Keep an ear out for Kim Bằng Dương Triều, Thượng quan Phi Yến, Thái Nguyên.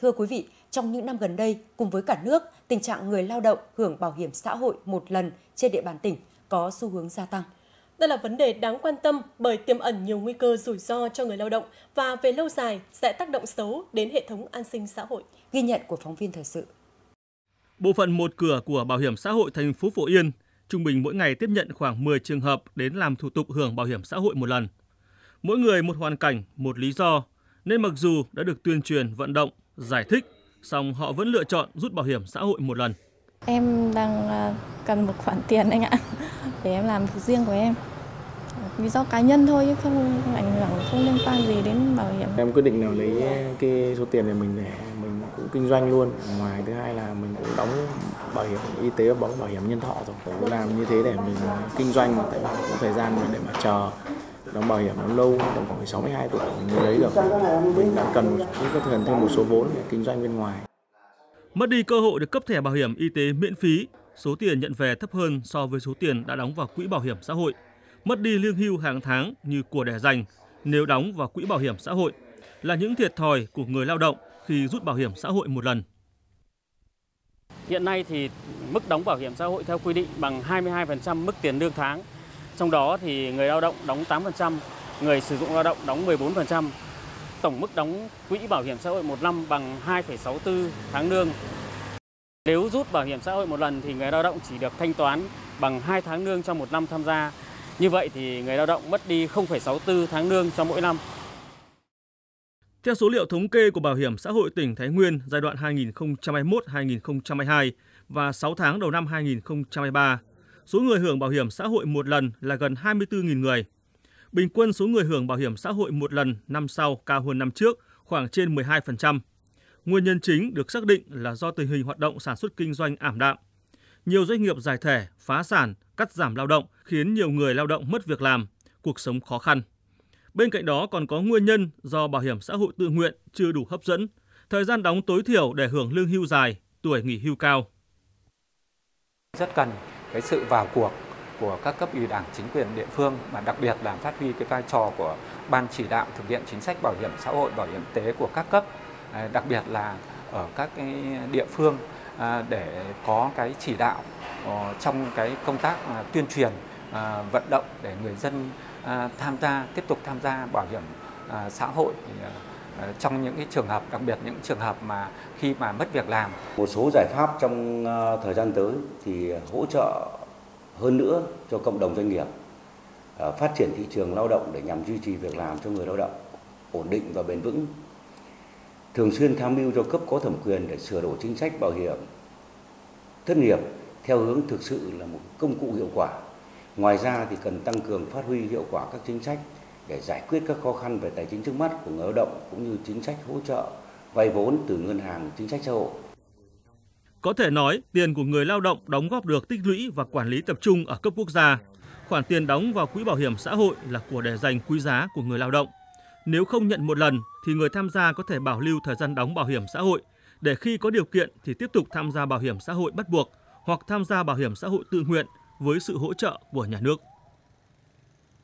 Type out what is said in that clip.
Thưa quý vị, trong những năm gần đây, cùng với cả nước, tình trạng người lao động hưởng bảo hiểm xã hội một lần trên địa bàn tỉnh có xu hướng gia tăng. Đây là vấn đề đáng quan tâm bởi tiềm ẩn nhiều nguy cơ rủi ro cho người lao động và về lâu dài sẽ tác động xấu đến hệ thống an sinh xã hội. Ghi nhận của phóng viên thời sự. Bộ phận một cửa của Bảo hiểm xã hội thành phố Phổ Yên trung bình mỗi ngày tiếp nhận khoảng 10 trường hợp đến làm thủ tục hưởng bảo hiểm xã hội một lần. Mỗi người một hoàn cảnh, một lý do, nên mặc dù đã được tuyên truyền, vận động, giải thích, song họ vẫn lựa chọn rút bảo hiểm xã hội một lần. Em đang cần một khoản tiền anh ạ, để em làm việc riêng của em. Vì do cá nhân thôi chứ không ảnh hưởng, không liên quan gì đến bảo hiểm. Em quyết định là lấy cái số tiền này mình để mình cũng kinh doanh luôn. Ngoài thứ hai là mình cũng đóng bảo hiểm y tế và bảo hiểm nhân thọ rồi. Cũng làm như thế để mình kinh doanh, tại vì cũng thời gian để mà chờ đóng bảo hiểm nó lâu, tầm khoảng 62 tuổi mình mới lấy được. Mình đã cần thêm một số vốn để kinh doanh bên ngoài. Mất đi cơ hội được cấp thẻ bảo hiểm y tế miễn phí, số tiền nhận về thấp hơn so với số tiền đã đóng vào quỹ bảo hiểm xã hội. Mất đi lương hưu hàng tháng như của đẻ dành nếu đóng vào quỹ bảo hiểm xã hội là những thiệt thòi của người lao động khi rút bảo hiểm xã hội một lần. Hiện nay thì mức đóng bảo hiểm xã hội theo quy định bằng 22% mức tiền lương tháng. Trong đó thì người lao động đóng 8%, người sử dụng lao động đóng 14%. Tổng mức đóng quỹ bảo hiểm xã hội một năm bằng 2,64 tháng lương. Nếu rút bảo hiểm xã hội một lần thì người lao động chỉ được thanh toán bằng 2 tháng lương trong một năm tham gia. Như vậy thì người lao động mất đi 0,64 tháng lương cho mỗi năm. Theo số liệu thống kê của Bảo hiểm xã hội tỉnh Thái Nguyên giai đoạn 2021-2022 và 6 tháng đầu năm 2023, số người hưởng bảo hiểm xã hội một lần là gần 24.000 người. Bình quân số người hưởng bảo hiểm xã hội một lần năm sau cao hơn năm trước, khoảng trên 12%. Nguyên nhân chính được xác định là do tình hình hoạt động sản xuất kinh doanh ảm đạm. Nhiều doanh nghiệp giải thể, phá sản, cắt giảm lao động khiến nhiều người lao động mất việc làm, cuộc sống khó khăn. Bên cạnh đó còn có nguyên nhân do bảo hiểm xã hội tự nguyện chưa đủ hấp dẫn, thời gian đóng tối thiểu để hưởng lương hưu dài, tuổi nghỉ hưu cao. Rất cần cái sự vào cuộc của các cấp ủy đảng, chính quyền địa phương, mà đặc biệt là phát huy cái vai trò của ban chỉ đạo thực hiện chính sách bảo hiểm xã hội, bảo hiểm y tế của các cấp, đặc biệt là ở các cái địa phương, để có cái chỉ đạo trong cái công tác tuyên truyền, vận động để người dân tham gia, tiếp tục tham gia bảo hiểm xã hội trong những cái trường hợp, đặc biệt những trường hợp mà khi mà mất việc làm. Một số giải pháp trong thời gian tới thì hỗ trợ hơn nữa cho cộng đồng doanh nghiệp, phát triển thị trường lao động để nhằm duy trì việc làm cho người lao động ổn định và bền vững. Thường xuyên tham mưu cho cấp có thẩm quyền để sửa đổi chính sách bảo hiểm thất nghiệp theo hướng thực sự là một công cụ hiệu quả. Ngoài ra thì cần tăng cường phát huy hiệu quả các chính sách để giải quyết các khó khăn về tài chính trước mắt của người lao động, cũng như chính sách hỗ trợ vay vốn từ ngân hàng chính sách xã hội. Có thể nói, tiền của người lao động đóng góp được tích lũy và quản lý tập trung ở cấp quốc gia. Khoản tiền đóng vào quỹ bảo hiểm xã hội là của để dành quý giá của người lao động. Nếu không nhận một lần thì người tham gia có thể bảo lưu thời gian đóng bảo hiểm xã hội để khi có điều kiện thì tiếp tục tham gia bảo hiểm xã hội bắt buộc hoặc tham gia bảo hiểm xã hội tự nguyện với sự hỗ trợ của nhà nước.